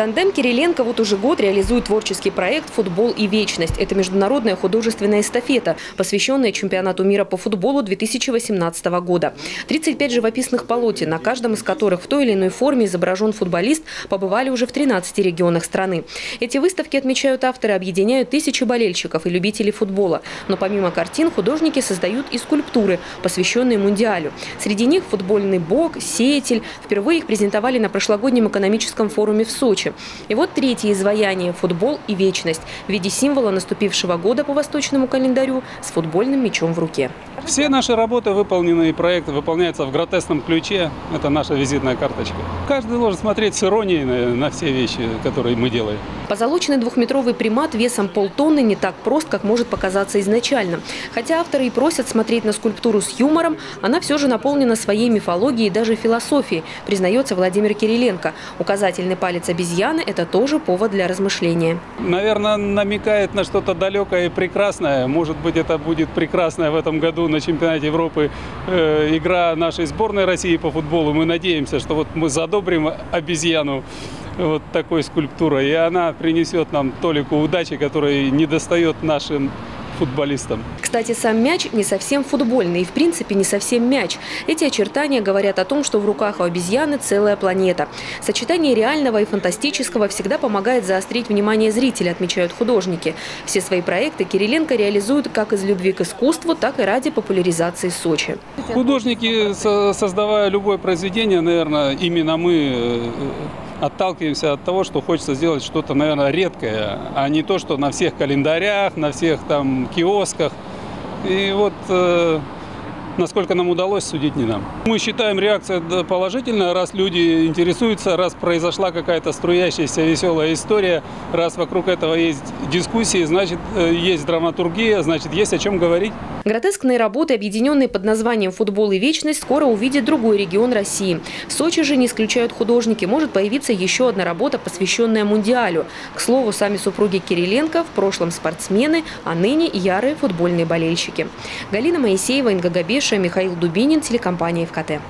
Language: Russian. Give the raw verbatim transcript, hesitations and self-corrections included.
Тандем Кириленко вот уже год реализует творческий проект «Футбол и вечность». Это международная художественная эстафета, посвященная Чемпионату мира по футболу две тысячи восемнадцатого года. тридцать пять живописных полотен, на каждом из которых в той или иной форме изображен футболист, побывали уже в тринадцати регионах страны. Эти выставки, отмечают авторы, объединяют тысячи болельщиков и любителей футбола. Но помимо картин художники создают и скульптуры, посвященные Мундиалю. Среди них футбольный бог, сеятель. Впервые их презентовали на прошлогоднем экономическом форуме в Сочи. И вот третье изваяние «Футбол и вечность» в виде символа наступившего года по восточному календарю с футбольным мячом в руке. Все наши работы выполнены и проект выполняется в гротескном ключе. Это наша визитная карточка. Каждый должен смотреть с иронией на все вещи, которые мы делаем. Позолоченный двухметровый примат весом полтонны не так прост, как может показаться изначально. Хотя авторы и просят смотреть на скульптуру с юмором, она все же наполнена своей мифологией и даже философией, признается Владимир Кириленко. Указательный палец обезьяны – это тоже повод для размышления. Наверное, намекает на что-то далекое и прекрасное. Может быть, это будет прекрасная в этом году на чемпионате Европы э, игра нашей сборной России по футболу. Мы надеемся, что вот мы задобрим обезьяну вот такой скульптурой, и она принесет нам толику удачи, которой недостает нашим футболистам. Кстати, сам мяч не совсем футбольный и, в принципе, не совсем мяч. Эти очертания говорят о том, что в руках у обезьяны целая планета. Сочетание реального и фантастического всегда помогает заострить внимание зрителя, отмечают художники. Все свои проекты Кириленко реализует как из любви к искусству, так и ради популяризации Сочи. Художники, создавая любое произведение, наверное, именно мы отталкиваемся от того, что хочется сделать что-то, наверное, редкое, а не то, что на всех календарях, на всех там киосках. И вот э, насколько нам удалось, судить не нам. Мы считаем, реакция положительная, раз люди интересуются, раз произошла какая-то струящаяся веселая история, раз вокруг этого есть дискуссии, значит, есть драматургия, значит, есть о чем говорить. Гротескные работы, объединенные под названием «Футбол и вечность», скоро увидит другой регион России. В Сочи же, не исключают художники, может появиться еще одна работа, посвященная Мундиалю. К слову, сами супруги Кириленко в прошлом спортсмены, а ныне ярые футбольные болельщики. Галина Моисеева, Инга Габеша, Михаил Дубинин, телекомпания ВКТ.